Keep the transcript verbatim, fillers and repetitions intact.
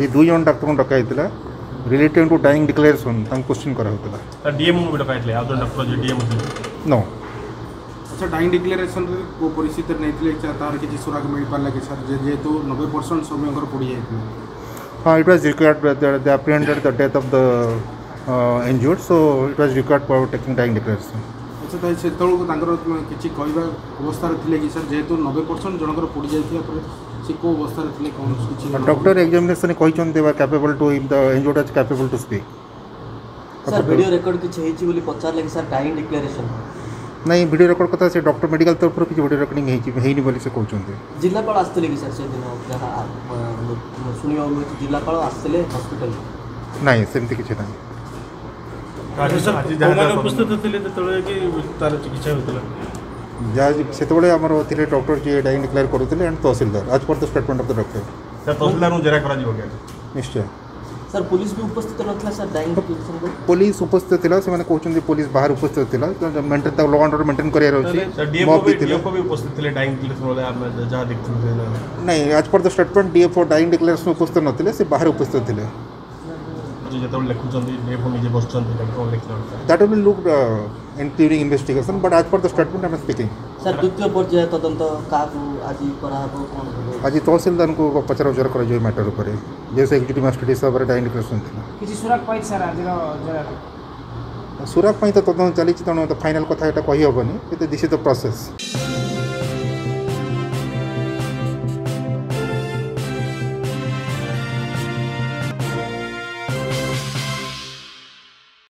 ये दुई जन डाक्टर को डकता related to dying declaration question करा डीएम नो अच्छा डाइंग डिक्लेरेशन को परिस्थिति नहीं तार कि सुराग मिल पाला कि सर जेहेतु नब्बे परसेंट समय पड़ी जाए हाँ it was required they apprehended the death of the injured so it was required for taking dying declaration अच्छा तो से किसी कहवा अवस्था थे कि सर जेहेतु नब्बे परसेंट जनकर पड़ जाए को अवस्था थे कौन डॉक्टर एग्जामिनेशन कहते capable to if the injured is capable to speak sir video record किसी पचार लगे सर डाइंग डिक्लेरेशन नहीं वीडियो रिकॉर्ड कथा से डॉक्टर मेडिकल तरफ किसी वीडियो रिकॉर्डिंग होनी बोली से कहते जिलापाल आसते कि सर से दिन शुणी जिलापाल आसते हॉस्पिटल नहीं सेमती किसी ना से आम थे डॉक्टर जी डाइंग डिक्लेयर करते एंड तहसीलदार आज पर the statement of the doctor tehsildar जेरा कर निश्चय सर पुलिस भी उपस्थित रखला सर डाइंग पुलिस उपस्थित थिला से माने कहचन जे पुलिस बाहर उपस्थित थिला तो मेंटेन त लॉ ऑर्डर मेंटेन करिया रहछि सर डीएफओ भी डीएफओ भी उपस्थित थिले डाइंग डिक्लेरेशन वाला हम जहां देखथु नहीं आज पर तो स्टेटमेंट डीएफओ डाइंग डिक्लेरेशन उपस्थित न थिले से बाहर उपस्थित थिले जे जतौ लिखु चंदी डीएफओ निजे बस चंदी डॉक्टर लिखला that will look including investigation but आज पर तो स्टेटमेंट हम स्पीकिंग सर द्वितीय पर्याय तदंत काकू आज कराबो कोन आज तहसीलदार को पचार उचर कर मैटर उपर जैसे एक्जिक्यूटिव मजिस्ट्रेट हिसाब से डाइंग डिक्लेरेशन किसी सुराग पाई सर आज सुराग तो तदन चली तेणु फाइनाल कथा ये कही हेनी दिस इज द प्रोसेस।